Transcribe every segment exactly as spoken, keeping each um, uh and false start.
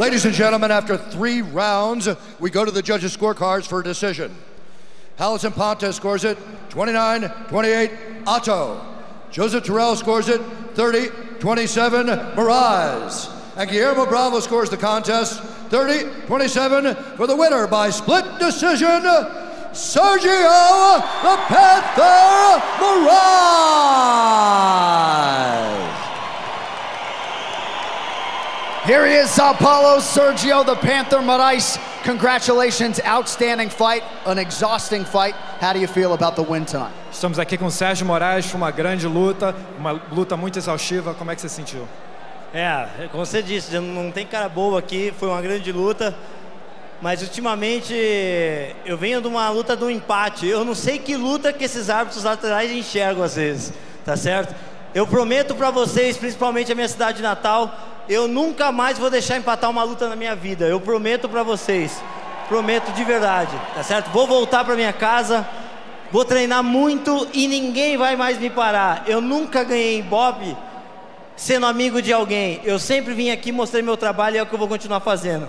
Ladies and gentlemen, after three rounds, we go to the judges' scorecards for a decision. Halison Ponte scores it twenty-nine twenty-eight, Otto. Joseph Terrell scores it thirty twenty-seven, Miraz. And Guillermo Bravo scores the contest thirty twenty-seven for the winner by split decision, Sergio the Panther Moraes. Here he is, Sao Paulo, Sergio the Panther Moraes. Congratulations, outstanding fight, an exhausting fight. How do you feel about the win time? Estamos aqui com o Sergio Moraes, foi uma grande luta, uma luta muito exaustiva. Como é que você sentiu? É, como você disse, não tem cara boa aqui, foi uma grande luta. Mas ultimamente eu venho de uma luta de um empate. Eu não sei que luta que esses árbitros laterais enxergam às vezes, tá certo? Eu prometo pra vocês, principalmente a minha cidade natal, eu nunca mais vou deixar empatar uma luta na minha vida. Eu prometo pra vocês, prometo de verdade, tá certo? Vou voltar pra minha casa, vou treinar muito e ninguém vai mais me parar. Eu nunca ganhei Ibope sendo amigo de alguém. Eu sempre vim aqui, mostrei meu trabalho e é o que eu vou continuar fazendo.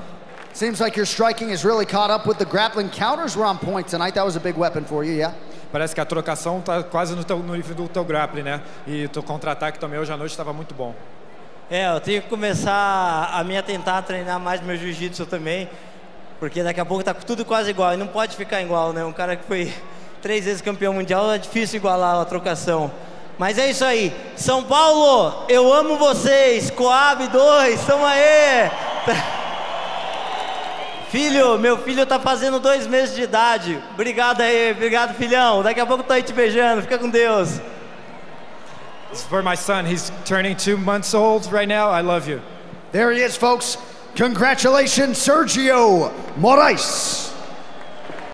Seems like your striking is really caught up with the grappling. Counters were on point tonight. That was a big weapon for you, yeah? Parece que a trocação está quase no, teu, no nível do teu grappling, né? E o contra-ataque também hoje à noite estava muito bom. É, eu tenho que começar a me atentar a treinar mais meu jiu-jitsu também, porque daqui a pouco tá tudo quase igual. E não pode ficar igual, né? Um cara que foi três vezes campeão mundial, é difícil igualar a trocação. Mas é isso aí. São Paulo, eu amo vocês. Coab dois, tamo aí! Filho, meu filho tá fazendo dois meses de idade. Obrigado aí, obrigado, filhão. Daqui a pouco tô aí te beijando. Fica com Deus. It's for my son. He's turning two months old right now. I love you. There he is, folks. Congratulations, Sergio Moraes.